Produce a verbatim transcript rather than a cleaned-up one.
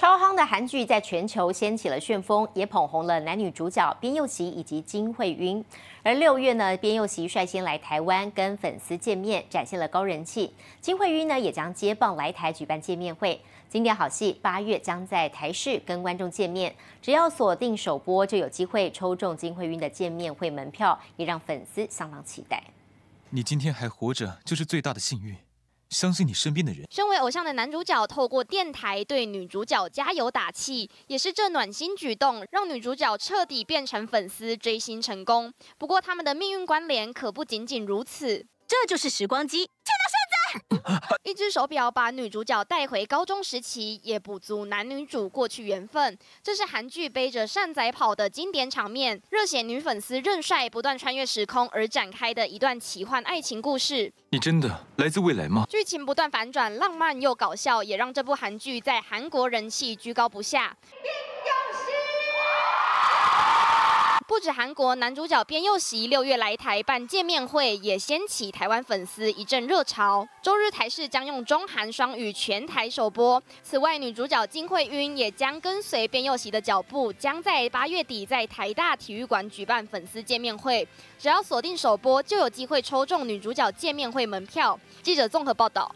超夯的韩剧在全球掀起了旋风，也捧红了男女主角边佑席以及金惠煜。而六月呢，边佑席率先来台湾跟粉丝见面，展现了高人气。金惠煜呢，也将接棒来台举办见面会。经典好戏八月将在台视跟观众见面，只要锁定首播，就有机会抽中金惠煜的见面会门票，也让粉丝相当期待。你今天还活着，就是最大的幸运。 相信你身边的人。身为偶像的男主角，透过电台对女主角加油打气，也是这暖心举动，让女主角彻底变成粉丝，追星成功。不过，他们的命运关联可不仅仅如此。这就是时光机，见到现在。一只手表把女主角带回高中时期，也补足男女主过去缘分。这是韩剧《背着善宰跑》的经典场面，热血女粉丝任帅不断穿越时空而展开的一段奇幻爱情故事。 你真的来自未来吗？剧情不断反转，浪漫又搞笑，也让这部韩剧在韩国人气居高不下。不止韩国，男主角边佑席六月来台办见面会，也掀起台湾粉丝一阵热潮。周日台视将用中韩双语全台首播。此外，女主角金惠煜也将跟随边佑席的脚步，将在八月底在台大体育馆举办粉丝见面会。只要锁定首播，就有机会抽中女主角见面会门票。记者综合报道。